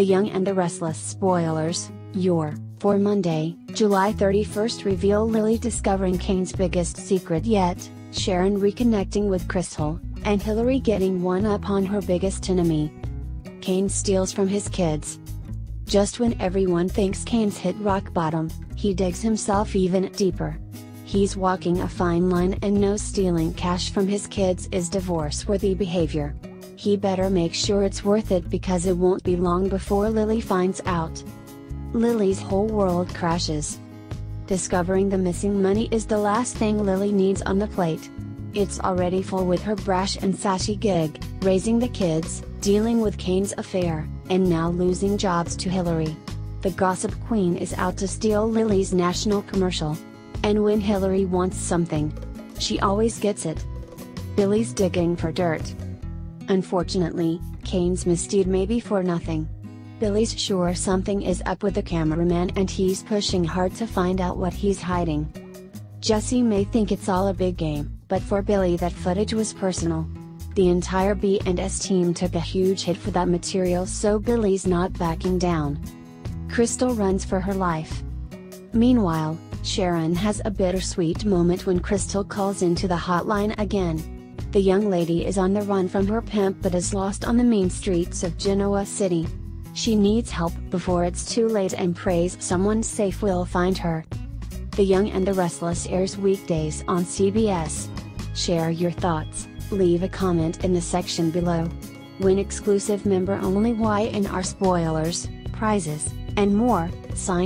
The Young and the Restless spoilers, your, for Monday, July 31st reveal Lily discovering Cane's biggest secret yet, Sharon reconnecting with Crystal, and Hillary getting one up on her biggest enemy. Cane steals from his kids. Just when everyone thinks Cane's hit rock bottom, he digs himself even deeper. He's walking a fine line and knows stealing cash from his kids is divorce-worthy behavior. He better make sure it's worth it because it won't be long before Lily finds out. Lily's whole world crashes. Discovering the missing money is the last thing Lily needs on the plate. It's already full with her brash and sassy gig, raising the kids, dealing with Cane's affair, and now losing jobs to Hillary. The gossip queen is out to steal Lily's national commercial. And when Hillary wants something, she always gets it. Billy's digging for dirt. Unfortunately, Cane's misdeed may be for nothing. Billy's sure something is up with the cameraman and he's pushing hard to find out what he's hiding. Jesse may think it's all a big game, but for Billy that footage was personal. The entire B&S team took a huge hit for that material, so Billy's not backing down. Crystal runs for her life. Meanwhile, Sharon has a bittersweet moment when Crystal calls into the hotline again. The young lady is on the run from her pimp but is lost on the mean streets of Genoa City. She needs help before it's too late and prays someone safe will find her. The Young and the Restless airs weekdays on CBS. Share your thoughts, leave a comment in the section below. Win exclusive member-only YNR spoilers, prizes, and more. Sign